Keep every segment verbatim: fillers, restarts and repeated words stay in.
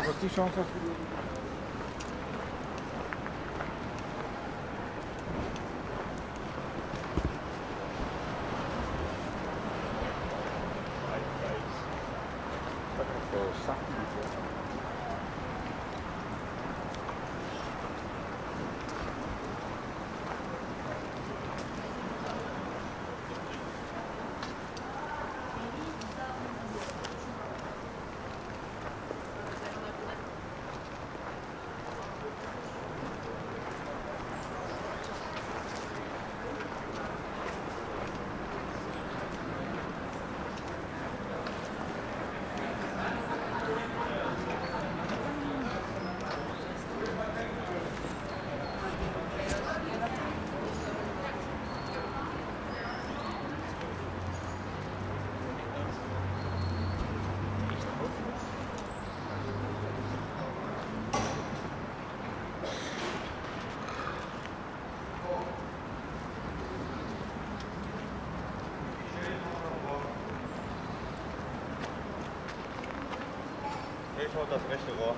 Ah, pues die Chance. Ich hole das rechte Rohr.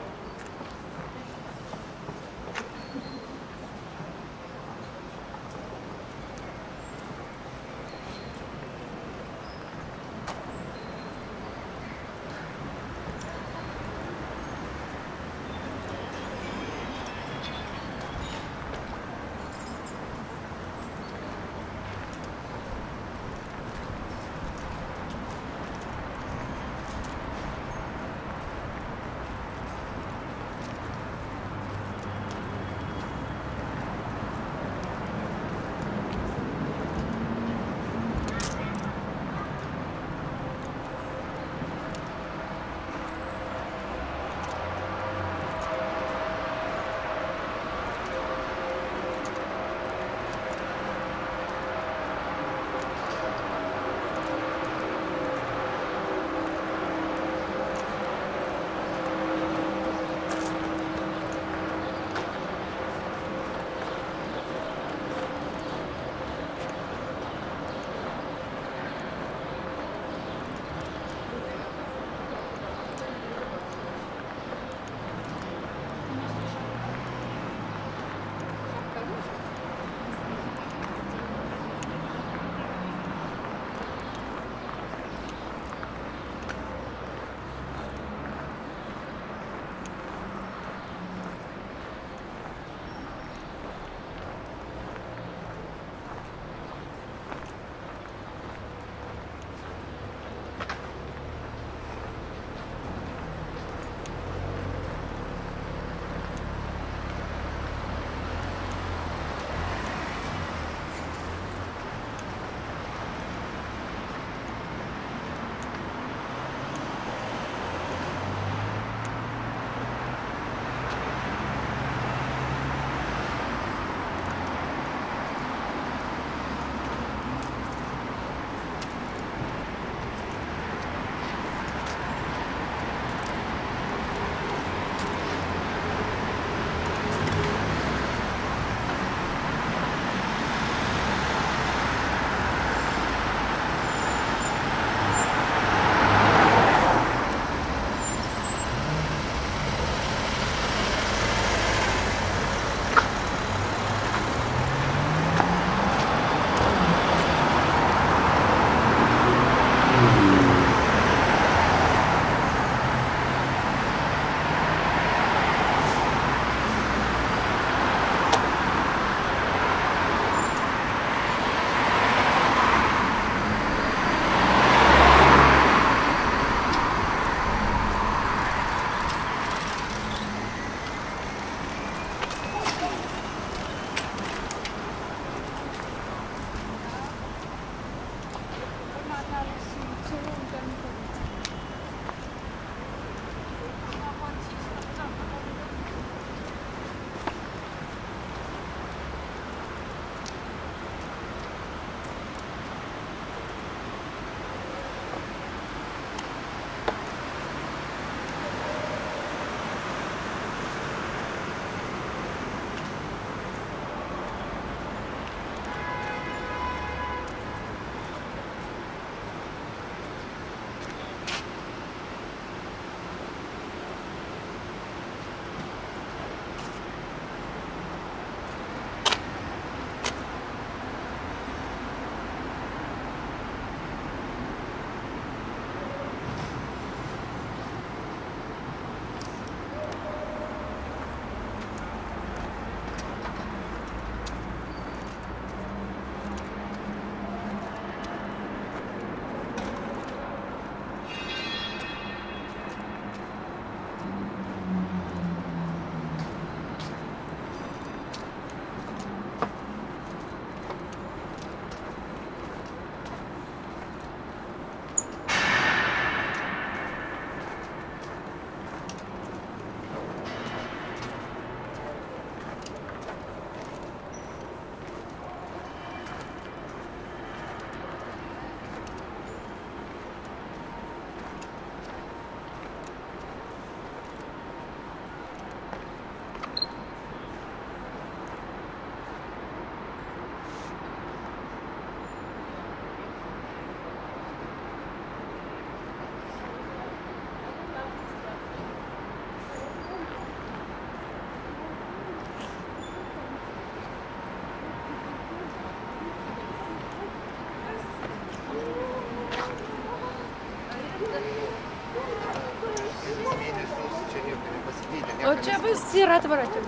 Čia bus yra atvarėti.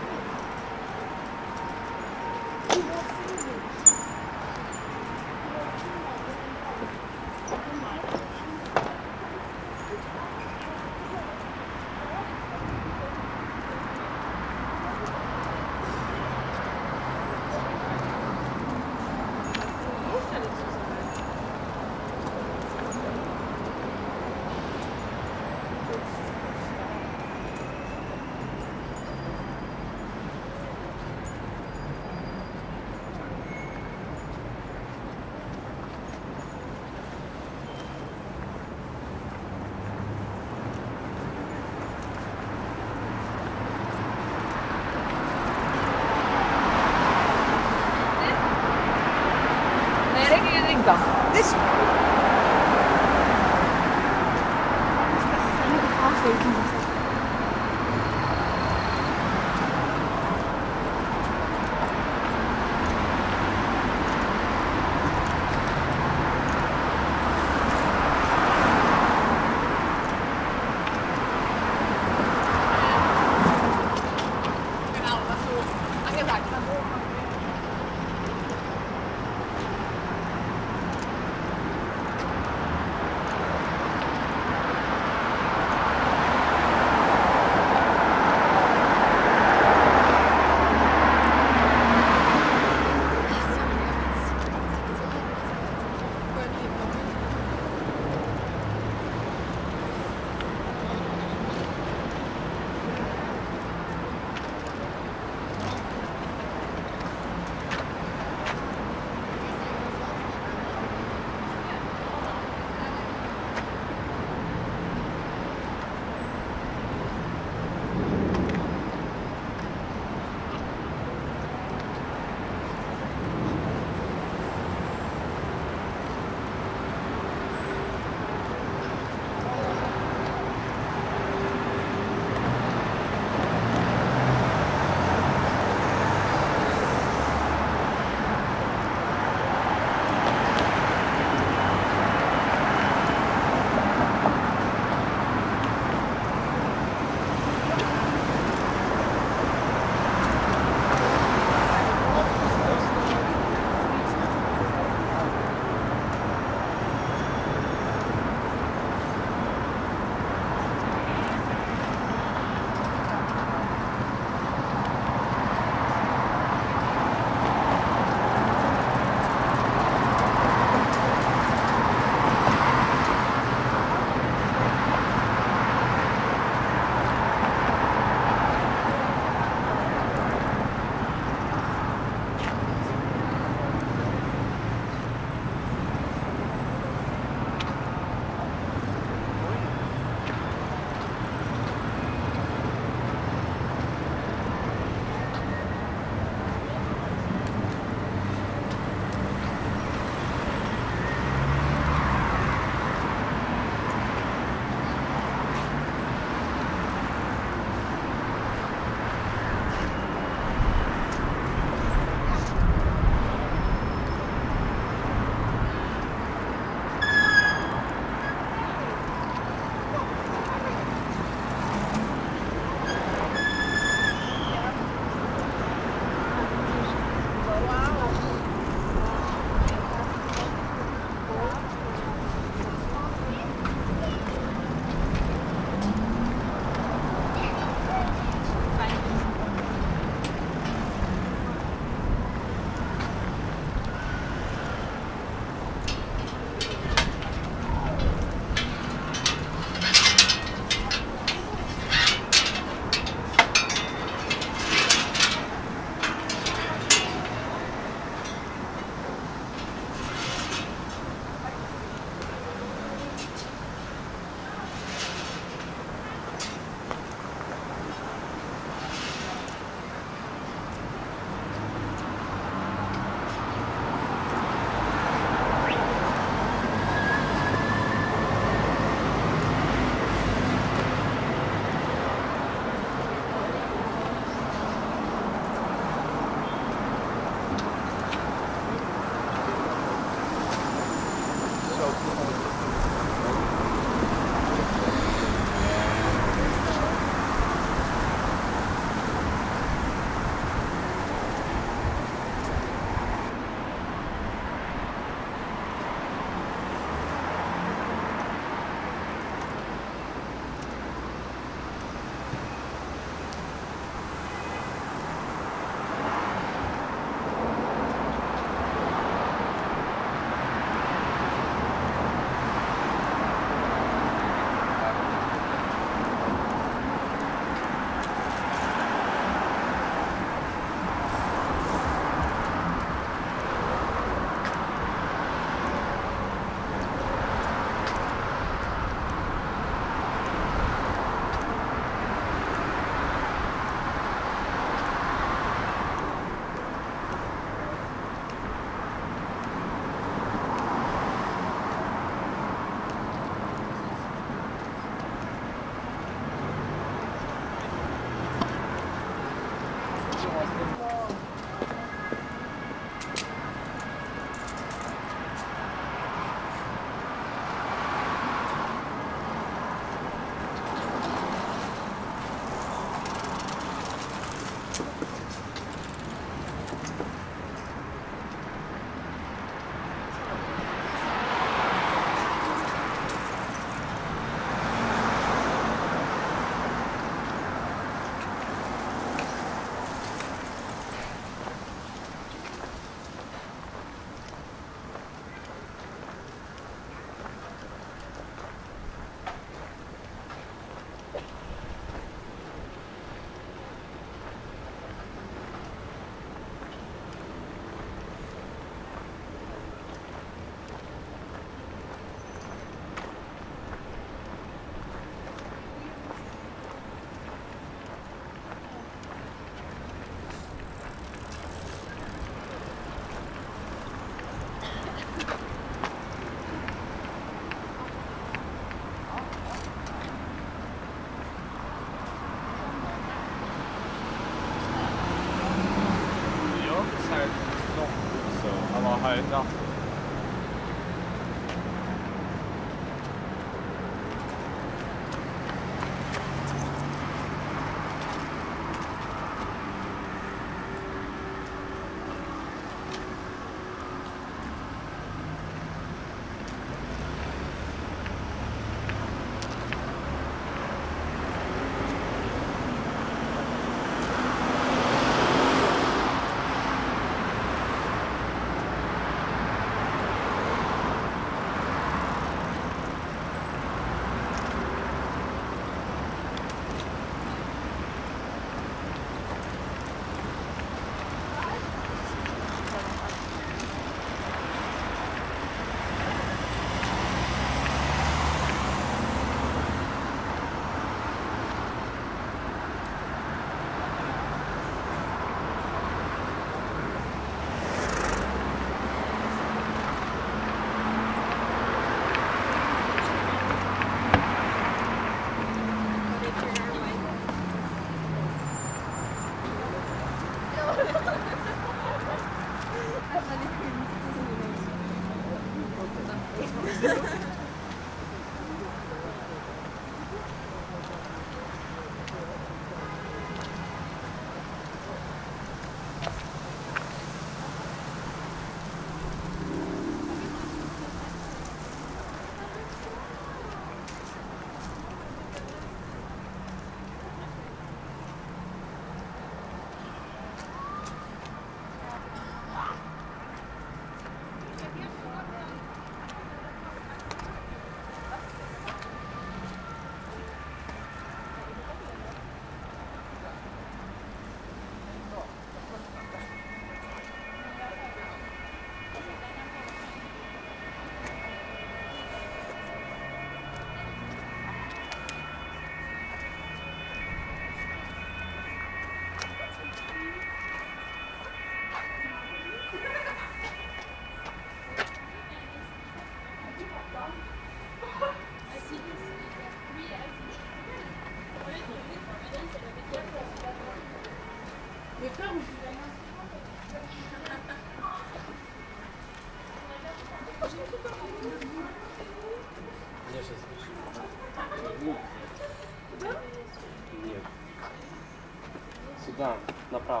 Да, направо.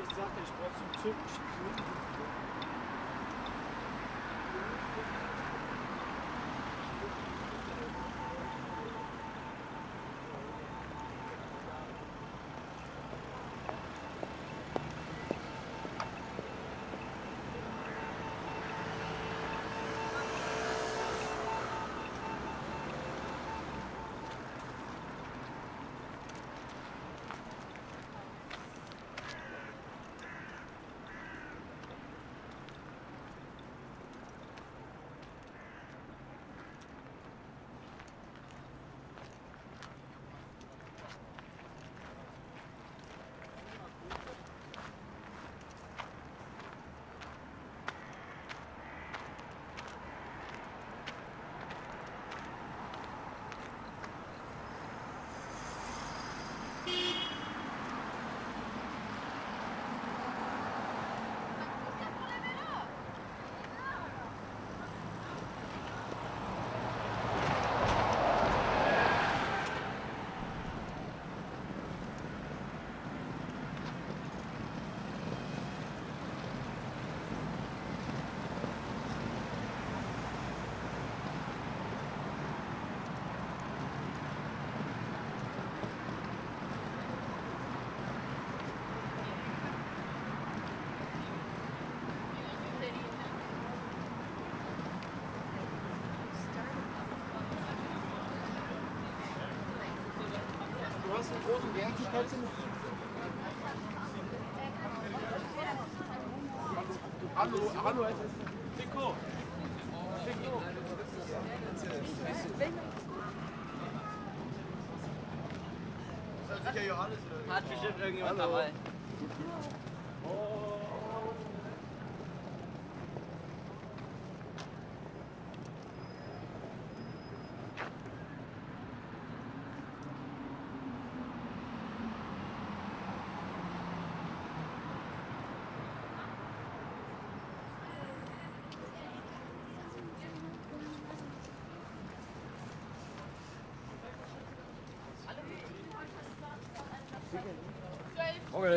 Ich sagte, ich brauche zum türkischen Film. Großen Wertigkeiten. Hallo, hallo, Pico. Pico. Das ist sicher Johannes. Hat bestimmt irgendjemand dabei.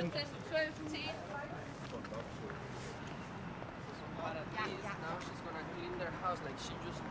zwölf, vierzehn, zwölf, zehn. But at least now she's gonna clean their house like she just moved.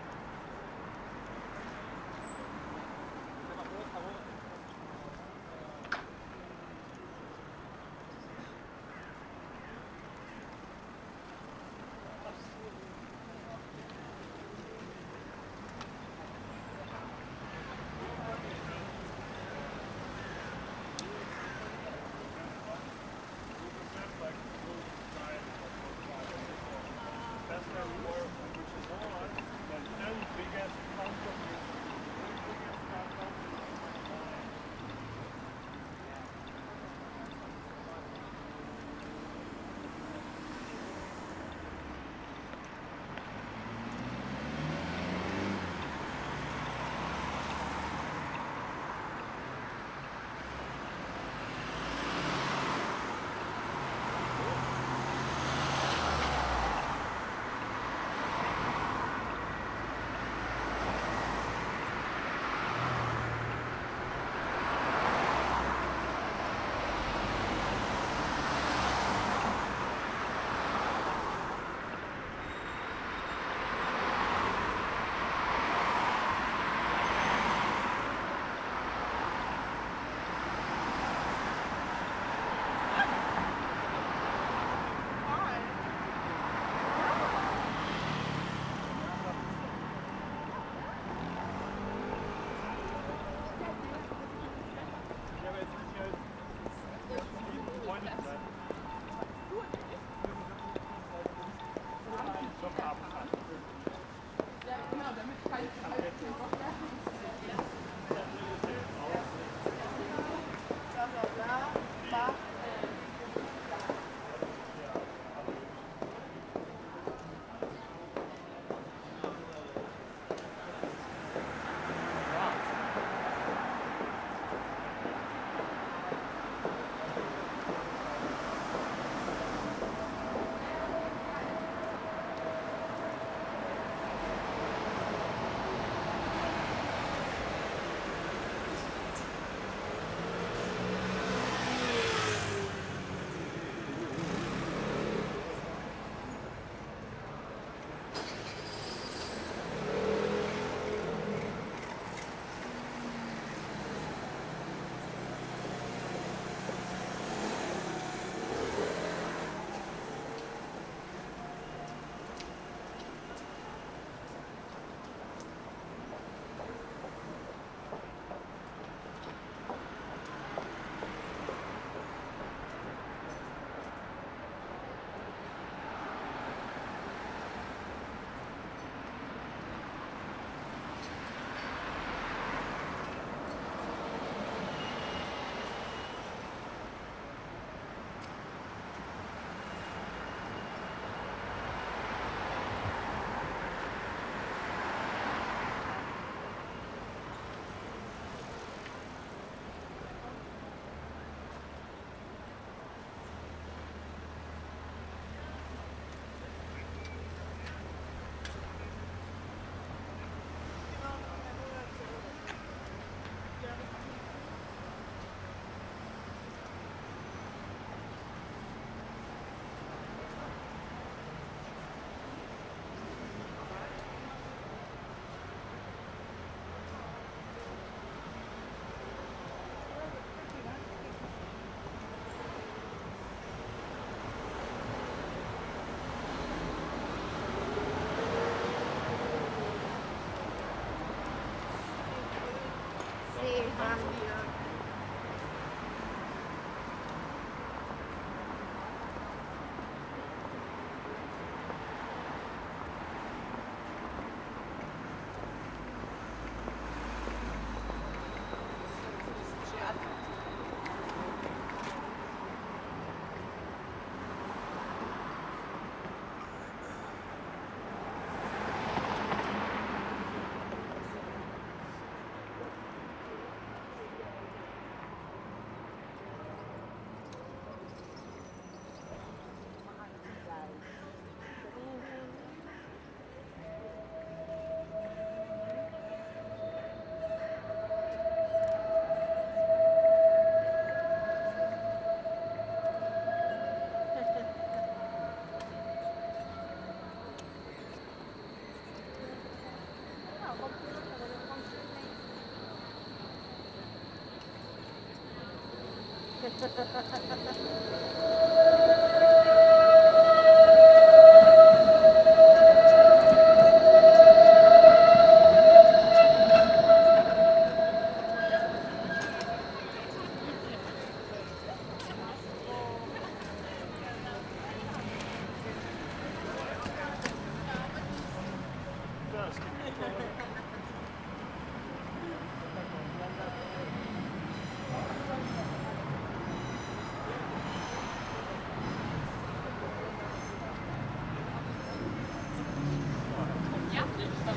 Thank you.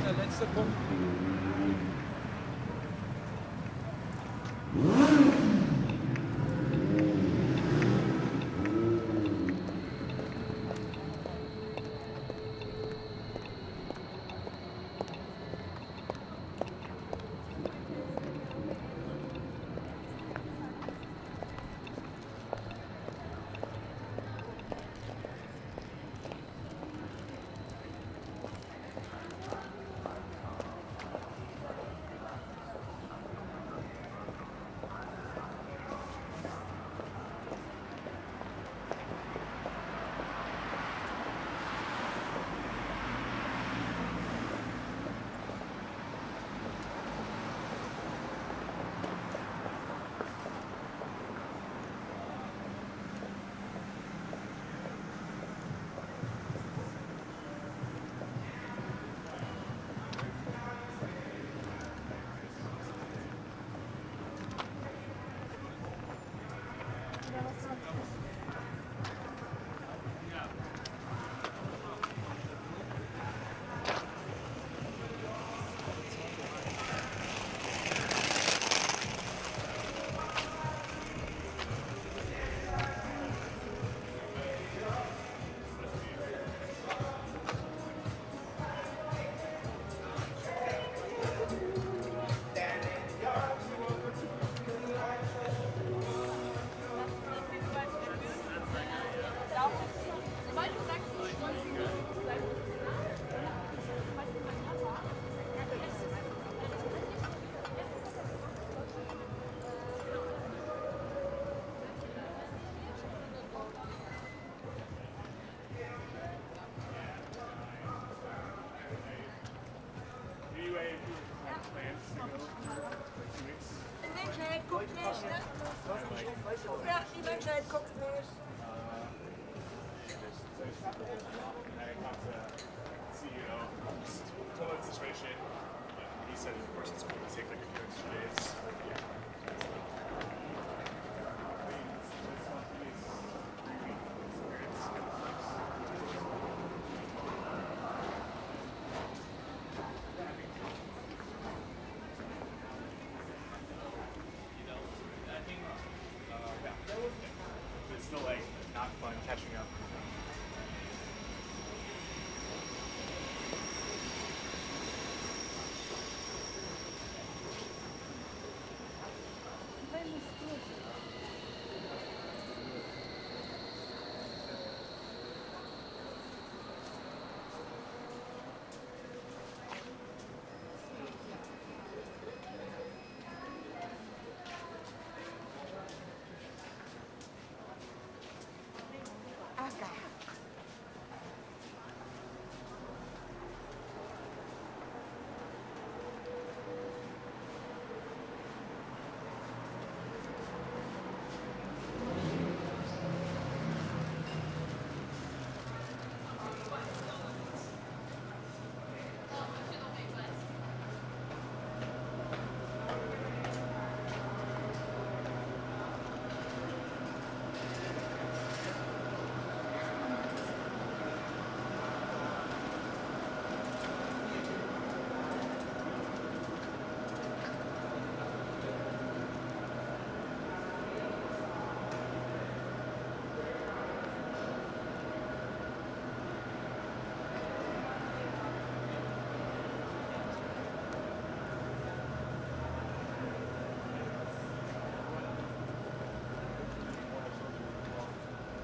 Der letzte Punkt.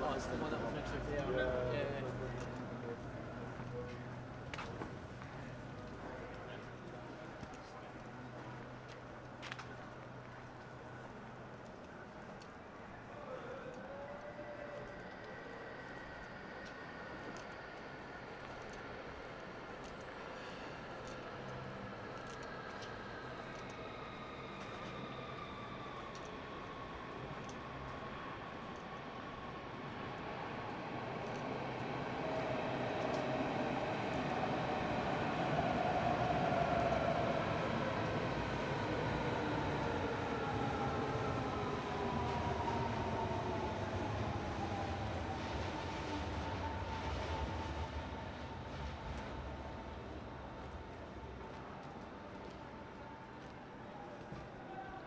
That's the one that was mentioned there.